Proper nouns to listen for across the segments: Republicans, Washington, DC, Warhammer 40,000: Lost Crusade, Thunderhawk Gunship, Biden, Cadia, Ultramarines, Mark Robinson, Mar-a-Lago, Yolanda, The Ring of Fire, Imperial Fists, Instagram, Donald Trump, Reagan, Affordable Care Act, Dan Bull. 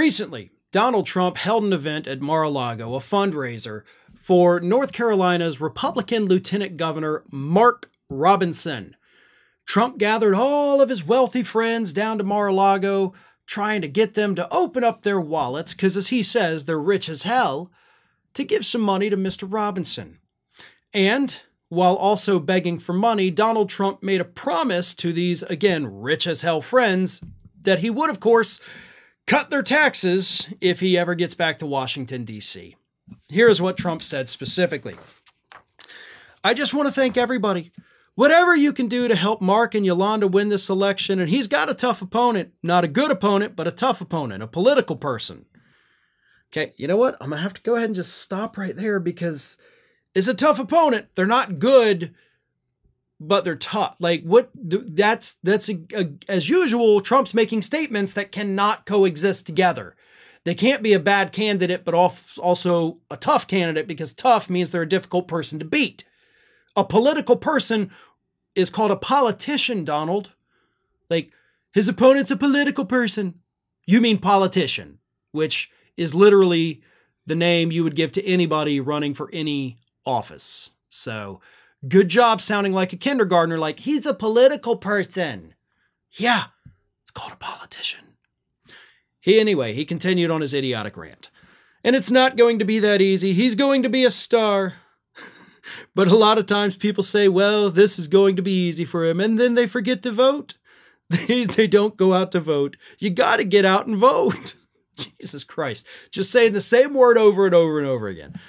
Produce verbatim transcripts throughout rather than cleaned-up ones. Recently, Donald Trump held an event at Mar-a-Lago, a fundraiser for North Carolina's Republican Lieutenant Governor Mark Robinson. Trump gathered all of his wealthy friends down to Mar-a-Lago, trying to get them to open up their wallets, because as he says, they're rich as hell, to give some money to Mister Robinson. And while also begging for money, Donald Trump made a promise to these, again, rich as hell friends that he would, of course, cut their taxes if he ever gets back to Washington, D C Here's what Trump said specifically. "I just want to thank everybody. Whatever you can do to help Mark and Yolanda win this election, and he's got a tough opponent, not a good opponent, but a tough opponent, a political person." Okay, you know what? I'm going to have to go ahead and just stop right there because it's a tough opponent. They're not good, but they're tough. Like what? That's that's a, a, as usual, Trump's making statements that cannot coexist together. They can't be a bad candidate, but also a tough candidate, because tough means they're a difficult person to beat. A political person is called a politician, Donald. Like, his opponent's a political person. You mean politician, which is literally the name you would give to anybody running for any office. So, good job sounding like a kindergartner, like, he's a political person. Yeah, it's called a politician. He, anyway, he continued on his idiotic rant. "And it's not going to be that easy. He's going to be a star. But a lot of times people say, well, this is going to be easy for him. And then they forget to vote. They, they don't go out to vote. You got to get out and vote." Jesus Christ. Just saying the same word over and over and over again.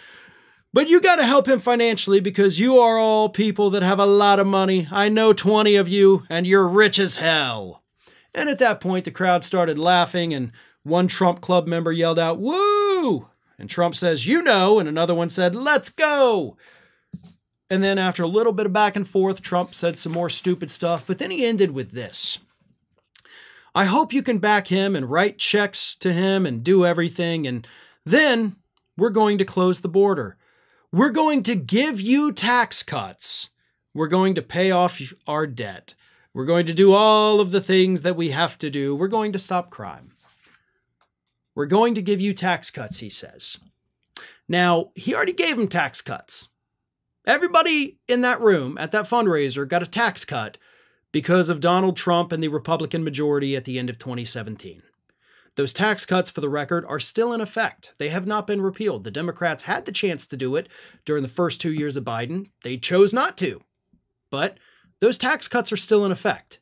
"But you got to help him financially because you are all people that have a lot of money. I know twenty of you and you're rich as hell." And at that point, the crowd started laughing and one Trump Club member yelled out, "Woo!" And Trump says, "You know," and another one said, "Let's go." And then after a little bit of back and forth, Trump said some more stupid stuff, but then he ended with this. "I hope you can back him and write checks to him and do everything. And then we're going to close the border. We're going to give you tax cuts. We're going to pay off our debt. We're going to do all of the things that we have to do. We're going to stop crime. We're going to give you tax cuts," he says. Now, he already gave him tax cuts. Everybody in that room at that fundraiser got a tax cut because of Donald Trump and the Republican majority at the end of twenty seventeen. Those tax cuts, for the record, are still in effect. They have not been repealed. The Democrats had the chance to do it during the first two years of Biden. They chose not to. But those tax cuts are still in effect.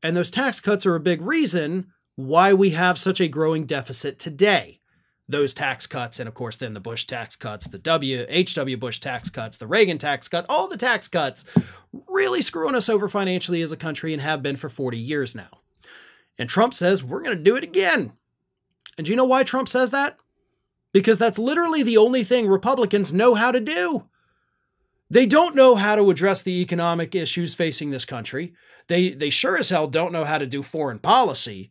And those tax cuts are a big reason why we have such a growing deficit today. Those tax cuts, and of course, then the Bush tax cuts, the W H W Bush tax cuts, the Reagan tax cut, all the tax cuts really screwing us over financially as a country and have been for forty years now. And Trump says, we're going to do it again. And do you know why Trump says that? Because that's literally the only thing Republicans know how to do. They don't know how to address the economic issues facing this country. They, they sure as hell don't know how to do foreign policy.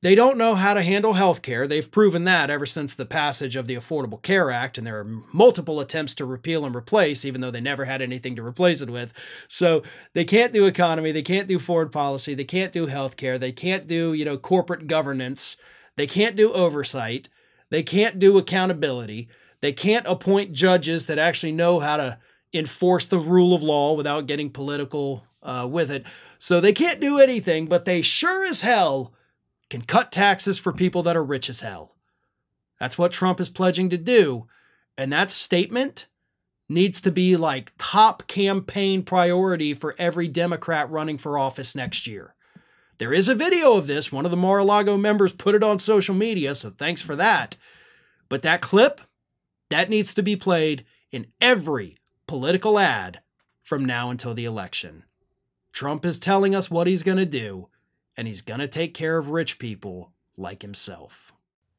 They don't know how to handle health care. They've proven that ever since the passage of the Affordable Care Act, and there are multiple attempts to repeal and replace, even though they never had anything to replace it with. So they can't do economy. They can't do foreign policy. They can't do health care. They can't do, you know, corporate governance. They can't do oversight. They can't do accountability. They can't appoint judges that actually know how to enforce the rule of law without getting political uh, with it. So they can't do anything, but they sure as hell can cut taxes for people that are rich as hell. That's what Trump is pledging to do. And that statement needs to be like top campaign priority for every Democrat running for office next year. There is a video of this. One of the Mar-a-Lago members put it on social media, so thanks for that. But that clip, that needs to be played in every political ad from now until the election. Trump is telling us what he's going to do. And he's going to take care of rich people like himself.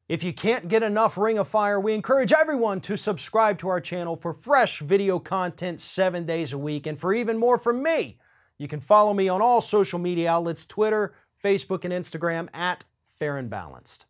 If you can't get enough Ring of Fire, we encourage everyone to subscribe to our channel for fresh video content seven days a week. And for even more from me, you can follow me on all social media outlets, Twitter, Facebook, and Instagram at Fair and Balanced.